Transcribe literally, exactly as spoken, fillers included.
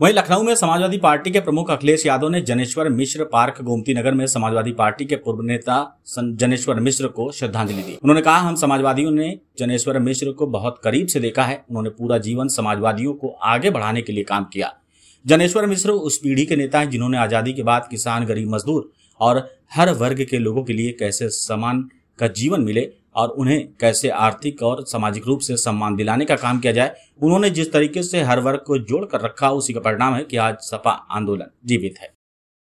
वहीं लखनऊ में समाजवादी पार्टी के प्रमुख अखिलेश यादव ने जनेश्वर मिश्र पार्क गोमती नगर में समाजवादी पार्टी के पूर्व नेता जनेश्वर मिश्र को श्रद्धांजलि दी। उन्होंने कहा, हम समाजवादियों ने जनेश्वर मिश्र को बहुत करीब से देखा है। उन्होंने पूरा जीवन समाजवादियों को आगे बढ़ाने के लिए काम किया। जनेश्वर मिश्र उस पीढ़ी के नेता है जिन्होंने आजादी के बाद किसान, गरीब, मजदूर और हर वर्ग के लोगों के लिए कैसे समान का जीवन मिले और उन्हें कैसे आर्थिक और सामाजिक रूप से सम्मान दिलाने का काम किया जाए। उन्होंने जिस तरीके से हर वर्ग को जोड़कर रखा, उसी का परिणाम है कि आज सपा आंदोलन जीवित है।